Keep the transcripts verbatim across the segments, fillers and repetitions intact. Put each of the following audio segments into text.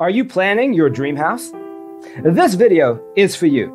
Are you planning your dream house? This video is for you.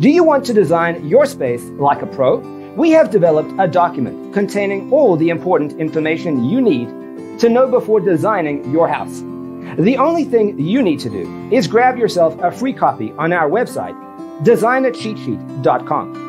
Do you want to design your space like a pro? We have developed a document containing all the important information you need to know before designing your house. The only thing you need to do is grab yourself a free copy on our website, designer cheat sheet dot com.